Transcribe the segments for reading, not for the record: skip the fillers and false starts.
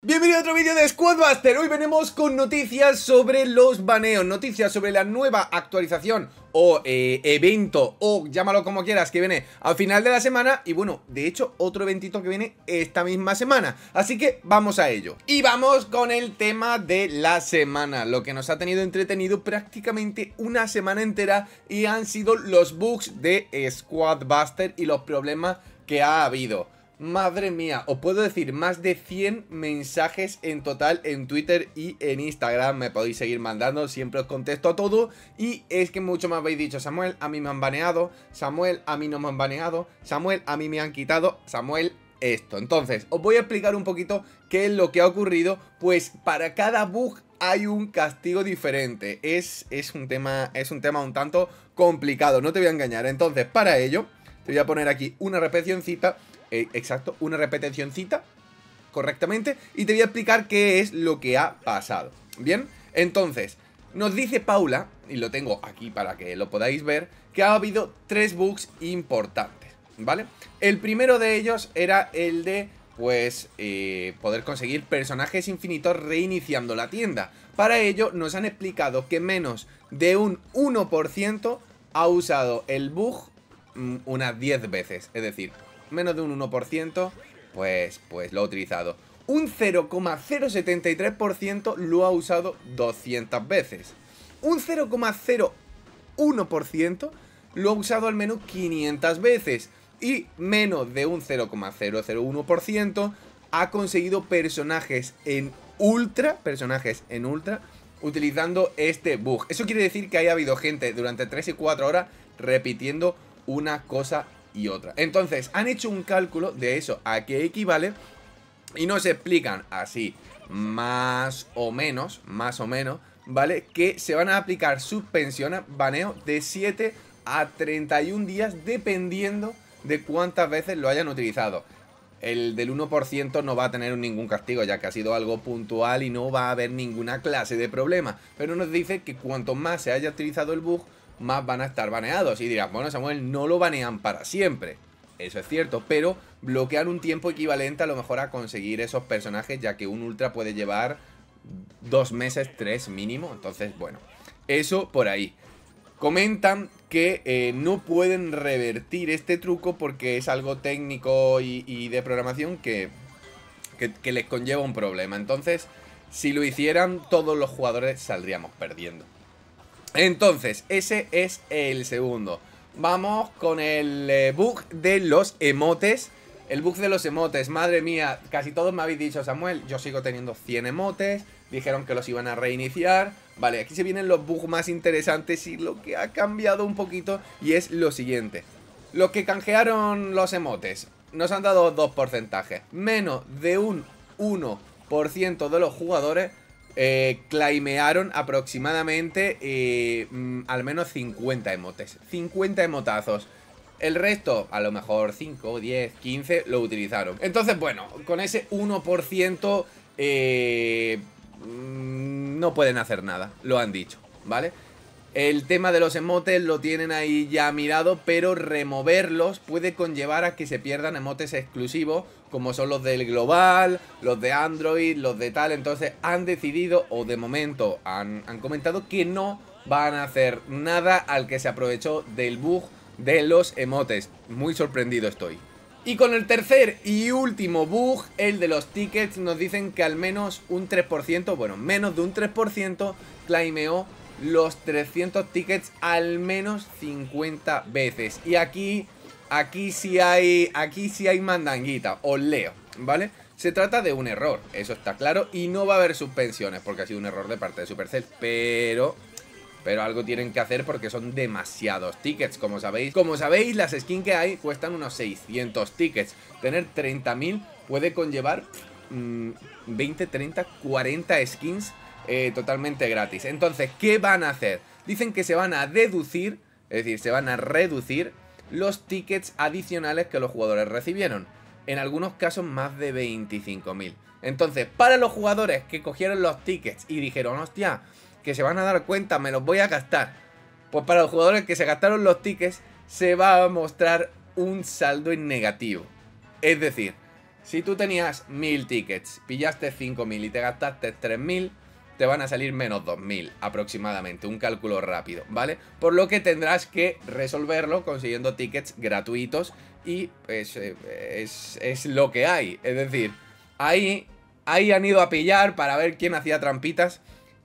Bienvenido a otro vídeo de Squadbuster. Hoy venimos con noticias sobre los baneos, noticias sobre la nueva actualización o evento, o llámalo como quieras, que viene al final de la semana. Y bueno, de hecho, otro eventito que viene esta misma semana, así que vamos a ello. Y vamos con el tema de la semana, lo que nos ha tenido entretenido prácticamente una semana entera, y han sido los bugs de Squadbuster y los problemas que ha habido. Madre mía, os puedo decir más de 100 mensajes en total en Twitter y en Instagram. Me podéis seguir mandando, siempre os contesto a todo. Y es que mucho me habéis dicho: Samuel, a mí me han baneado, Samuel, a mí no me han baneado, Samuel, a mí me han quitado, Samuel, esto. Entonces, os voy a explicar un poquito qué es lo que ha ocurrido. Pues para cada bug hay un castigo diferente. Es un tema un tanto complicado, no te voy a engañar. Entonces, para ello, te voy a poner aquí una repeticióncita. Exacto, una repeticióncita correctamente, y te voy a explicar qué es lo que ha pasado. Bien, entonces, nos dice Paula, y lo tengo aquí para que lo podáis ver, que ha habido 3 bugs importantes, ¿vale? El primero de ellos era el de, pues, poder conseguir personajes infinitos reiniciando la tienda. Para ello nos han explicado que menos de un 1% ha usado el bug unas 10 veces, es decir, menos de un 1%, pues lo ha utilizado. Un 0,073% lo ha usado 200 veces. Un 0,01% lo ha usado al menos 500 veces. Y menos de un 0,001% ha conseguido personajes en ultra, utilizando este bug. Eso quiere decir que haya habido gente durante 3 y 4 horas repitiendo una cosa y otra. Entonces han hecho un cálculo de eso a qué equivale, y nos explican así más o menos, ¿vale?, que se van a aplicar suspensiones, baneo de 7 a 31 días dependiendo de cuántas veces lo hayan utilizado. El del 1% no va a tener ningún castigo, ya que ha sido algo puntual y no va a haber ninguna clase de problema. Pero nos dice que cuanto más se haya utilizado el bug, más van a estar baneados. Y dirás, bueno, Samuel, no lo banean para siempre. Eso es cierto, pero bloquean un tiempo equivalente a lo mejor a conseguir esos personajes, ya que un ultra puede llevar 2 meses, 3 mínimo. Entonces, bueno, eso por ahí. Comentan que no pueden revertir este truco porque es algo técnico y de programación que les conlleva un problema. Entonces, si lo hicieran, todos los jugadores saldríamos perdiendo. Entonces, ese es el segundo. Vamos con el bug de los emotes. El bug de los emotes, madre mía, casi todos me habéis dicho: Samuel, yo sigo teniendo 100 emotes. Dijeron que los iban a reiniciar. Vale, aquí se vienen los bugs más interesantes y lo que ha cambiado un poquito, y es lo siguiente. Los que canjearon los emotes nos han dado 2 porcentajes. Menos de un 1% de los jugadores claimearon aproximadamente al menos 50 emotes, 50 emotazos. El resto, a lo mejor 5, 10, 15, lo utilizaron. Entonces, bueno, con ese 1% no pueden hacer nada, lo han dicho, ¿vale? El tema de los emotes lo tienen ahí ya mirado, pero removerlos puede conllevar a que se pierdan emotes exclusivos, como son los del global, los de Android, los de tal. Entonces han decidido, o de momento han comentado, que no van a hacer nada al que se aprovechó del bug de los emotes. Muy sorprendido estoy. Y con el tercer y último bug, el de los tickets, nos dicen que al menos un 3%, bueno, menos de un 3% claimeó los 300 tickets al menos 50 veces. Y aquí sí hay mandanguita, os leo, ¿vale? Se trata de un error, eso está claro, y no va a haber suspensiones porque ha sido un error de parte de Supercell, pero algo tienen que hacer porque son demasiados tickets, como sabéis. Como sabéis, las skins que hay cuestan unos 600 tickets. Tener 30.000 puede conllevar 20, 30, 40 skins totalmente gratis. Entonces, ¿qué van a hacer? Dicen que se van a deducir, es decir, se van a reducir los tickets adicionales que los jugadores recibieron. En algunos casos más de 25.000. Entonces, para los jugadores que cogieron los tickets y dijeron, hostia, que se van a dar cuenta, me los voy a gastar, pues para los jugadores que se gastaron los tickets se va a mostrar un saldo en negativo. Es decir, Si tú tenías 1000 tickets, pillaste 5000 y te gastaste 3000, te van a salir menos 2000 aproximadamente, un cálculo rápido, ¿vale? Por lo que tendrás que resolverlo consiguiendo tickets gratuitos y es lo que hay. Es decir, ahí han ido a pillar para ver quién hacía trampitas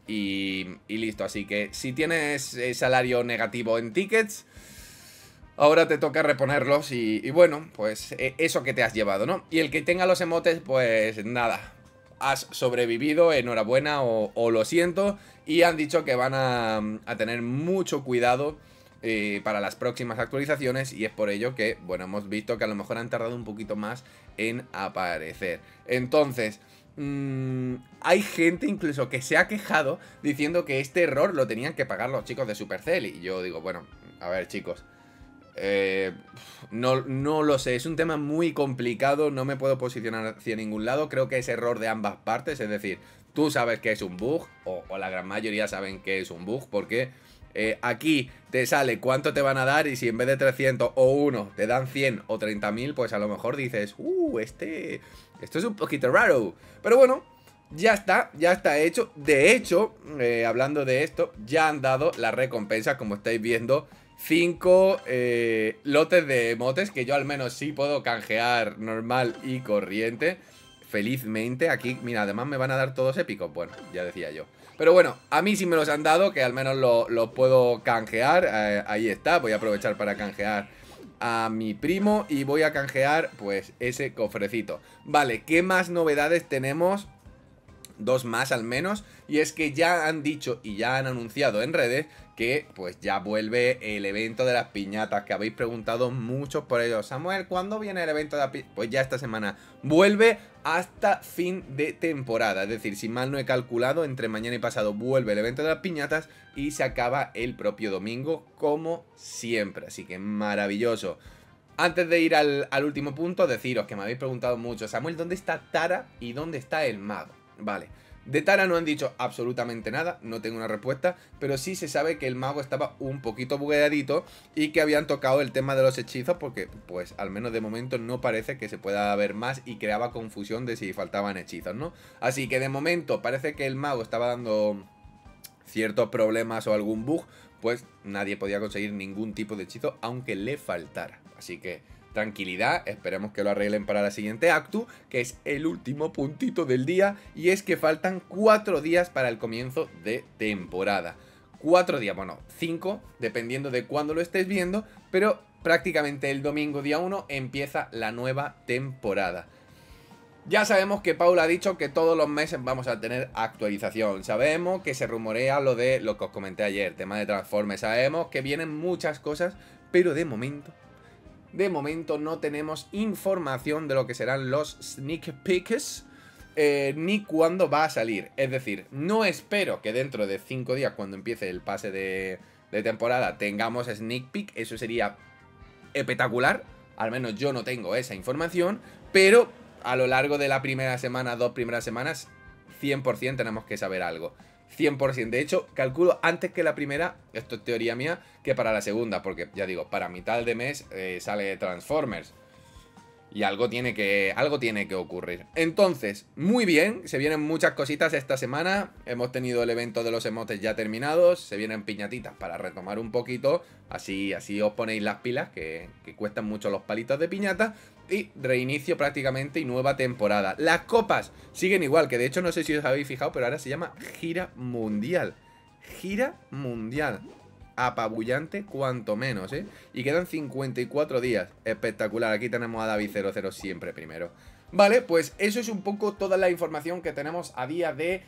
y listo. Así que si tienes salario negativo en tickets, ahora te toca reponerlos y bueno, pues eso que te has llevado, ¿no? Y el que tenga los emotes, pues nada, has sobrevivido, enhorabuena o lo siento. Y han dicho que van a tener mucho cuidado para las próximas actualizaciones, y es por ello que, bueno, hemos visto que a lo mejor han tardado un poquito más en aparecer. Entonces, hay gente incluso que se ha quejado diciendo que este error lo tenían que pagar los chicos de Supercell, y yo digo, bueno, a ver chicos, no lo sé, es un tema muy complicado, no me puedo posicionar hacia ningún lado, creo que es error de ambas partes, es decir, tú sabes que es un bug, o la gran mayoría saben que es un bug, porque aquí te sale cuánto te van a dar, y si en vez de 300 o 1 te dan 100 o 30.000, pues a lo mejor dices, esto es un poquito raro, pero bueno, ya está hecho. De hecho, hablando de esto, ya han dado las recompensas, como estáis viendo, 5 lotes de emotes, que yo al menos sí puedo canjear normal y corriente, felizmente. Aquí, mira, además me van a dar todos épicos, bueno, ya decía yo. Pero bueno, a mí sí me los han dado, que al menos los puedo canjear, ahí está. Voy a aprovechar para canjear a mi primo y voy a canjear, pues, ese cofrecito. Vale, ¿qué más novedades tenemos? Dos más al menos, y es que ya han dicho y ya han anunciado en redes que pues ya vuelve el evento de las piñatas, que habéis preguntado muchos por ello. Samuel, ¿cuándo viene el evento de las piñatas? Pues ya esta semana vuelve hasta fin de temporada, es decir, si mal no he calculado, entre mañana y pasado vuelve el evento de las piñatas y se acaba el propio domingo, como siempre, así que maravilloso. Antes de ir al último punto, deciros que me habéis preguntado mucho, Samuel, ¿dónde está Tara y dónde está el mago? Vale, de Tara no han dicho absolutamente nada, no tengo una respuesta, pero sí se sabe que el mago estaba un poquito bugueadito y que habían tocado el tema de los hechizos porque, pues, al menos de momento no parece que se pueda ver más y creaba confusión de si faltaban hechizos, ¿no? Así que de momento parece que el mago estaba dando ciertos problemas o algún bug, pues nadie podía conseguir ningún tipo de hechizo aunque le faltara, así que tranquilidad, esperemos que lo arreglen para la siguiente actu, que es el último puntito del día, y es que faltan 4 días para el comienzo de temporada. 4 días, bueno, 5, dependiendo de cuándo lo estés viendo, pero prácticamente el domingo día 1 empieza la nueva temporada. Ya sabemos que Paula ha dicho que todos los meses vamos a tener actualización. Sabemos que se rumorea lo de lo que os comenté ayer, tema de Transformers. Sabemos que vienen muchas cosas, pero de momento no tenemos información de lo que serán los sneak peeks ni cuándo va a salir. Es decir, no espero que dentro de 5 días, cuando empiece el pase de temporada, tengamos sneak peek. Eso sería espectacular. Al menos yo no tengo esa información. Pero a lo largo de la primera semana, 2 primeras semanas, 100% tenemos que saber algo. 100%, de hecho, calculo antes que la primera, esto es teoría mía, que para la segunda, porque ya digo, para mitad de mes sale Transformers y algo tiene que ocurrir. Entonces, muy bien, se vienen muchas cositas esta semana, hemos tenido el evento de los emotes ya terminados, se vienen piñatitas para retomar un poquito, así os ponéis las pilas, que cuestan mucho los palitos de piñata. Y reinicio prácticamente y nueva temporada. Las copas siguen igual, que de hecho no sé si os habéis fijado, pero ahora se llama Gira Mundial. Gira Mundial. Apabullante cuanto menos, ¿eh? Y quedan 54 días. Espectacular, aquí tenemos a David 00 siempre primero. Vale, pues eso es un poco toda la información que tenemos a día de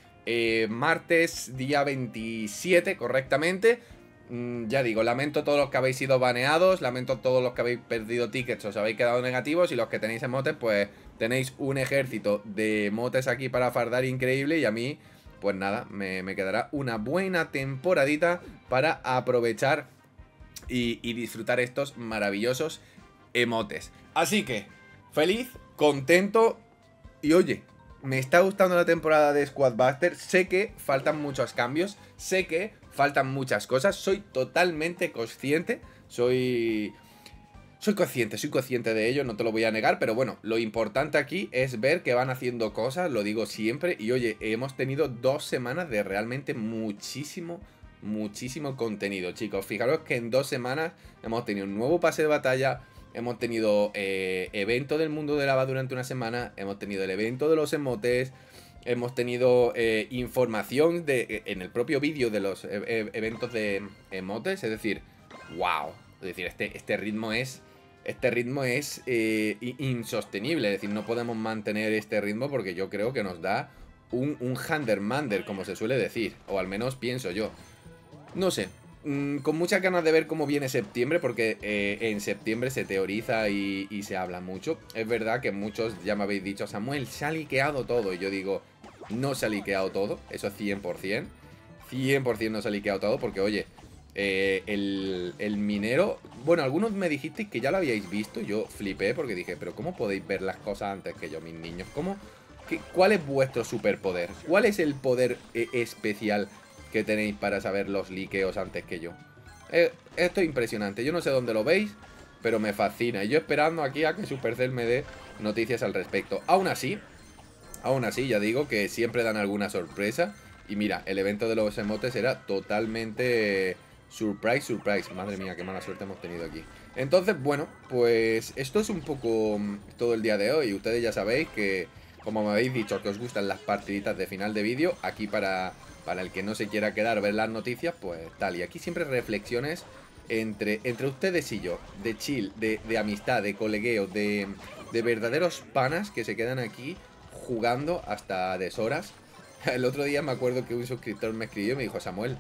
martes, día 27, correctamente. Ya digo, lamento todos los que habéis sido baneados, lamento todos los que habéis perdido tickets, os habéis quedado negativos, y los que tenéis emotes, pues tenéis un ejército de emotes aquí para fardar increíble, y a mí, pues nada, me quedará una buena temporadita para aprovechar y disfrutar estos maravillosos emotes. Así que, feliz, contento, y oye, me está gustando la temporada de Squadbuster, sé que faltan muchos cambios, sé que faltan muchas cosas, soy totalmente consciente, soy Soy consciente de ello, no te lo voy a negar, pero bueno, lo importante aquí es ver que van haciendo cosas, lo digo siempre, y oye, hemos tenido 2 semanas de realmente muchísimo contenido, chicos. Fijaros que en 2 semanas hemos tenido un nuevo pase de batalla, hemos tenido evento del mundo de lava durante una semana, hemos tenido el evento de los emotes, hemos tenido información en el propio vídeo de los eventos de emotes, es decir, wow, es decir, este ritmo es... Este ritmo es insostenible, es decir, no podemos mantener este ritmo porque yo creo que nos da un handermander, como se suele decir, o al menos pienso yo. No sé, con muchas ganas de ver cómo viene septiembre, porque en septiembre se teoriza y se habla mucho. Es verdad que muchos ya me habéis dicho, Samuel, se ha liqueado todo, y yo digo, no se ha liqueado todo, eso es 100%, 100% no se ha liqueado todo, porque oye... el minero, bueno, algunos me dijisteis que ya lo habíais visto, yo flipé porque dije, pero ¿cómo podéis ver las cosas antes que yo, mis niños? ¿Cómo? ¿Cuál es vuestro superpoder? ¿Cuál es el poder especial que tenéis para saber los liqueos antes que yo? Esto es impresionante, yo no sé dónde lo veis, pero me fascina, y yo esperando aquí a que Supercell me dé noticias al respecto. Aún así, ya digo que siempre dan alguna sorpresa, y mira, el evento de los emotes era totalmente... Surprise, surprise. Madre mía, qué mala suerte hemos tenido aquí. Entonces, bueno, pues esto es un poco todo el día de hoy. Ustedes ya sabéis que, como me habéis dicho, que os gustan las partiditas de final de vídeo. Aquí para el que no se quiera quedar a ver las noticias, pues tal. Y aquí siempre reflexiones entre ustedes y yo. De chill, de amistad, de colegueo, de verdaderos panas que se quedan aquí jugando hasta deshoras. El otro día me acuerdo que un suscriptor me escribió y me dijo, Samuel...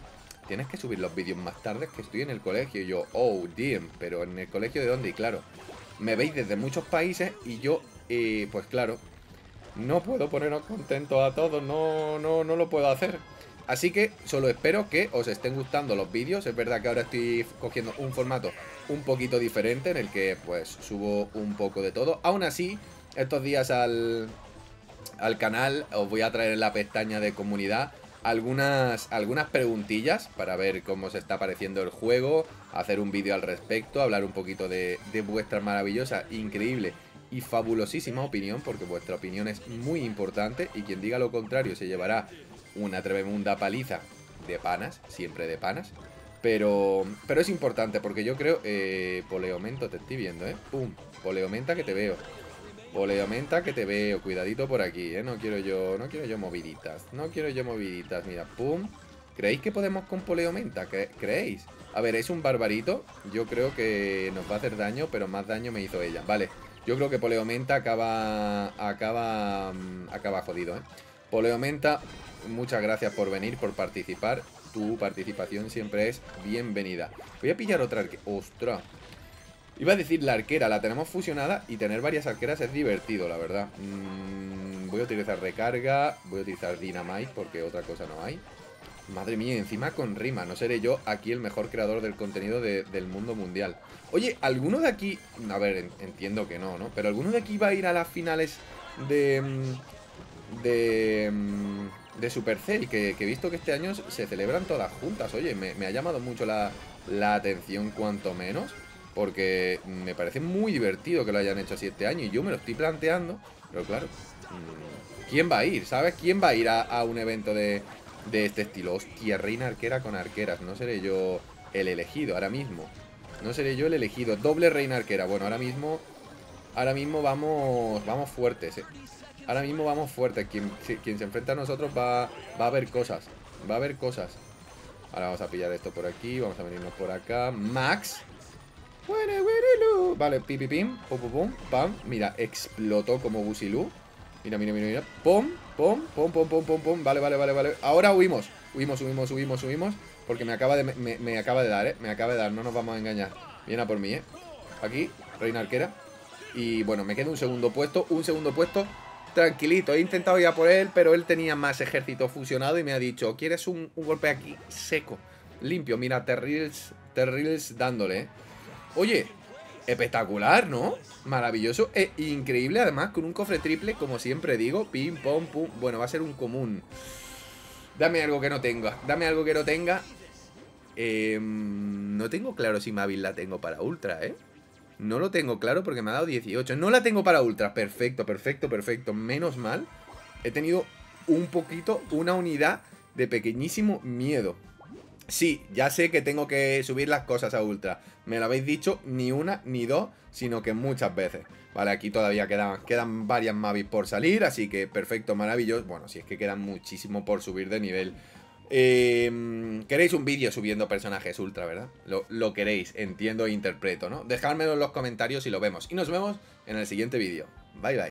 Tienes que subir los vídeos más tarde, que estoy en el colegio. Y yo, oh, damn, pero ¿en el colegio de dónde? Y claro, me veis desde muchos países y yo, pues claro, no puedo poneros contentos a todos, no lo puedo hacer. Así que solo espero que os estén gustando los vídeos. Es verdad que ahora estoy cogiendo un formato un poquito diferente en el que pues subo un poco de todo. Aún así, estos días al canal os voy a traer en la pestaña de comunidad algunas preguntillas para ver cómo se está pareciendo el juego, hacer un vídeo al respecto, hablar un poquito de vuestra maravillosa, increíble y fabulosísima opinión, porque vuestra opinión es muy importante y quien diga lo contrario se llevará una tremenda paliza de panas, siempre de panas, pero es importante porque yo creo... Poleomenta, te estoy viendo, ¿eh? ¡Pum! Poleomenta, que te veo. Poleomenta, que te veo, cuidadito por aquí, ¿eh? No quiero yo moviditas, mira, pum. ¿Creéis que podemos con Poleomenta? ¿Creéis? A ver, es un barbarito, yo creo que nos va a hacer daño, pero más daño me hizo ella, vale. Yo creo que Poleomenta acaba jodido, ¿eh? Poleomenta, muchas gracias por venir, por participar, tu participación siempre es bienvenida. Voy a pillar otra, ¡ostras! Iba a decir la arquera, la tenemos fusionada y tener varias arqueras es divertido, la verdad. Voy a utilizar recarga, voy a utilizar Dynamite porque otra cosa no hay. Madre mía, encima con rima, no seré yo aquí el mejor creador del contenido del mundo mundial. Oye, ¿alguno de aquí...? A ver, entiendo que no, ¿no? Pero ¿alguno de aquí va a ir a las finales de Supercell? Que he visto que este año se celebran todas juntas. Oye, me ha llamado mucho la atención cuanto menos. Porque me parece muy divertido que lo hayan hecho así este año. Y yo me lo estoy planteando. Pero claro, ¿quién va a ir? ¿Sabes? ¿Quién va a ir a un evento de este estilo? Hostia, reina arquera con arqueras. No seré yo el elegido ahora mismo. No seré yo el elegido. Doble reina arquera. Bueno, ahora mismo vamos fuertes, ¿eh? Ahora mismo vamos fuertes. Quien se enfrenta a nosotros va a ver cosas. Va a ver cosas. Ahora vamos a pillar esto por aquí. Vamos a venirnos por acá. Max. Vale, pipipim, pum, pum, pum, pam. Mira, explotó como Busilú. Mira. Pum, pum, pum, pum, pum, pum, pum. Vale. Ahora huimos. Huimos. Porque me acaba de dar, ¿eh? Me acaba de dar, no nos vamos a engañar. Viene a por mí, ¿eh? Aquí, reina arquera. Y bueno, me queda un segundo puesto. Tranquilito, he intentado ir a por él, pero él tenía más ejército fusionado y me ha dicho, ¿quieres un golpe aquí seco? Limpio, mira, Terrils dándole, ¿eh? Oye, espectacular, ¿no? Maravilloso e increíble, además, con un cofre triple, como siempre digo. Pim, pom, pum. Bueno, va a ser un común. Dame algo que no tenga. No tengo claro si Mavis la tengo para ultra, ¿eh? No lo tengo claro porque me ha dado 18. No la tengo para ultra. Perfecto, perfecto, perfecto. Menos mal. He tenido un poquito, una unidad de pequeñísimo miedo. Sí, ya sé que tengo que subir las cosas a ultra. Me lo habéis dicho ni una ni dos, sino que muchas veces. Vale, aquí todavía quedan varias Mavis por salir. Así que perfecto, maravilloso. Bueno, si es que quedan muchísimo por subir de nivel. Queréis un vídeo subiendo personajes ultra, ¿verdad? Lo queréis, entiendo e interpreto, ¿no? Dejádmelo en los comentarios y lo vemos. Y nos vemos en el siguiente vídeo. Bye, bye.